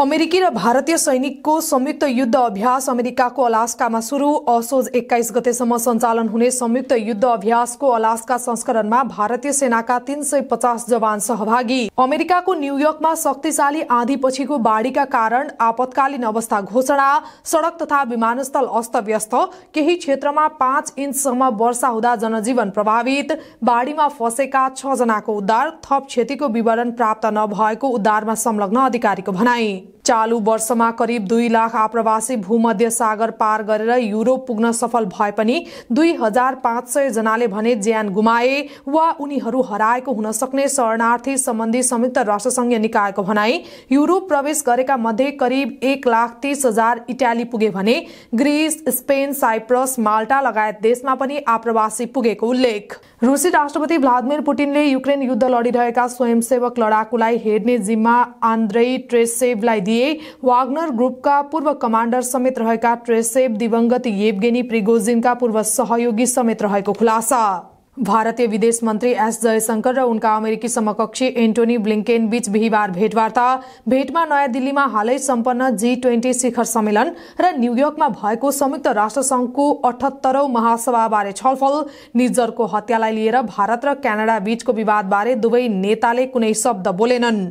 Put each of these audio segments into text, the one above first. अमेरिकी र भारतीय सैनिकको संयुक्त युद्ध अभ्यास अमेरिकाको अलास्कामा सुरु। असोज 21 गतेसम्म सञ्चालन हुने संयुक्त युद्ध अभ्यासको अलास्का संस्करणमा भारतीय सेनाका 350 जवान सहभागी। अमेरिकाको न्यूयॉर्कमा शक्तिशाली आँधीपछिको बाढीका कारण आपतकालीन अवस्था घोषणा। सडक तथा विमानस्थल अस्तव्यस्त, केही क्षेत्रमा 5 इन्चसम्म वर्षा हुँदा जनजीवन प्रभावित। बाढीमा फसेका 6 जनाको उद्धार, थप क्षतिको विवरण प्राप्त नभएको उद्धारमा संलग्न अधिकारीको भनाई। चालू वर्षमा करिब 2 लाख आप्रवासी भूमध्य सागर पार गरेर युरोप पुग्न सफल भए पनि 2500 जनाले भने ज्यान गुमाए वा उनीहरू हराएको हुन सक्ने शरणार्थी सम्बन्धी संयुक्त राष्ट्रसङ्घीय निकायको भनाई। युरोप प्रवेश गरेका मध्ये करिब 1,30,000 इटाली पुगे भने ग्रिस, स्पेन, साइप्रस, माल्टा लगायत देशमा पनि आप्रवासी पुगेको उल्लेख। रुसी राष्ट्रपति भ्लादिमीर पुटिनले युक्रेन युद्ध लडिरहेका स्वयंसेवक लडाकुलाई हेर्ने जिम्मा आन्द्रई ट्रेसेवलाइ दिए। वाग्नर ग्रुपका पूर्व कमान्डर समेत रहेका ट्रेसेव दिवंगत येबगेनी प्रिगोजीनका पूर्व सहयोगी समेत रहेको खुलासा। भारतीय विदेश मन्त्री एस जयशंकर र उनका अमेरिकी समकक्षी एंटोनी ब्लिंकेन बीच बिहीबार भेटवार्ता। भेटमा नयाँ दिल्लीमा हालै सम्पन्न G20 शिखर सम्मेलन र न्यूयॉर्कमा भएको संयुक्त राष्ट्रसङ्घको 78औं महासभाबारे छलफल। निजरको हत्यालाई लिएर भारत र क्यानाडा बीचको विवादबारे दुवै नेताले कुनै शब्द बोलेनन्।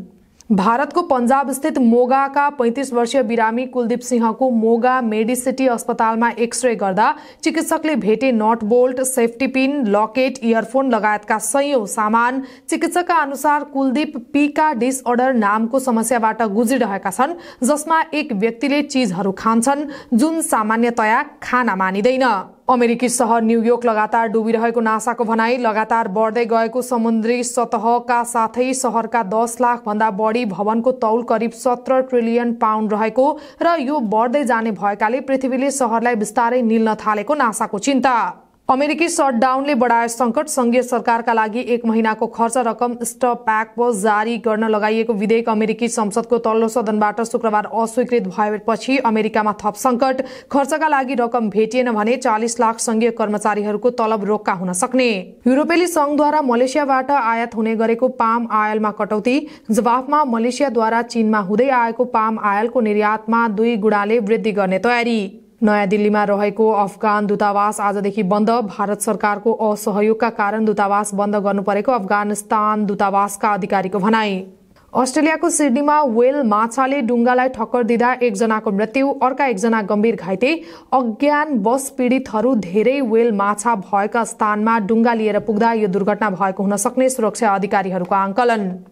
भारतको पंजाब स्थित मोगाका 35 वर्षीय बिरामी कुलदीप सिंहको मोगा मेडिसिटी अस्पतालमा एक्सरे गर्दा चिकित्सकले भेटे nut bolt, safety pin, locket, earphone लगायतका सयौं सामान। चिकित्सकका अनुसार कुलदीप पीका डिसअर्डर नामको समस्याबाट गुज्रिरहेका छन्, जसमा एक व्यक्तिले चीजहरू खान्छन् जुन सामान्यतया खाना मानिदैन। अमेरिकी शहर न्यूयॉर्क लगातार डुबिरहेको नासाको भनाई। लगातार बढ्दै गएको समुद्री सतहका साथै शहरका 10 लाख भन्दा बढी भवनको तौल करिब 17 ट्रिलियन पाउन्ड रहेको र यो बढ्दै जाने भएकाले पृथ्वीले शहरलाई बिस्तारै निल्न थालेको नासाको चिन्ता। अमेरिकी सटडाउनले बढायो संकट। संघीय सरकारका लागि 1 महिनाको खर्च रकम स्टपब्याकको जारी गर्न लगाइएको विधेयक अमेरिकी संसदको तल्लो सदनबाट शुक्रबार अस्वीकृत भएपछि अमेरिकामा थप संकट। खर्चका लागि रकम भेटिएन भने 40 लाख संघीय कर्मचारीहरूको तलब रोक्का हुन सक्ने। युरोपेली संघद्वारा मलेसियाबाट आयात हुने गरेको पाम आयलमा कटौती। जवाफमा मलेसियाद्वारा चीनमा हुँदै आएको पाम आयलको निर्यातमा 2 गुणाले वृद्धि गर्ने तयारी। नयाँ दिल्लीमा रहेको अफगान दूतावास आजदेखि बन्द। भारत सरकारको असहयोगका कारण दूतावास बन्द गर्नु परेको अफगानिस्तान दूतावासका अधिकारीको भनाई। अस्ट्रेलियाको सिडनीमा व्हेल माछाले डुङ्गालाई ठक्कर दिँदा 1 जनाको मृत्यु, अर्का 1 जना गम्भीर घाइते। अज्ञान बस पीडितहरू धेरै व्हेल माछा भएका स्थानमा डुङ्गा लिएर पुग्दा यो दुर्घटना भएको हुन सक्ने सुरक्षा अधिकारीहरूको आकलन।